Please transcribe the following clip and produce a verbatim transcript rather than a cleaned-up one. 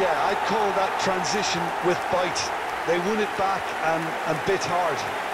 Yeah, I'd call that transition with bite. They won it back and, and bit hard.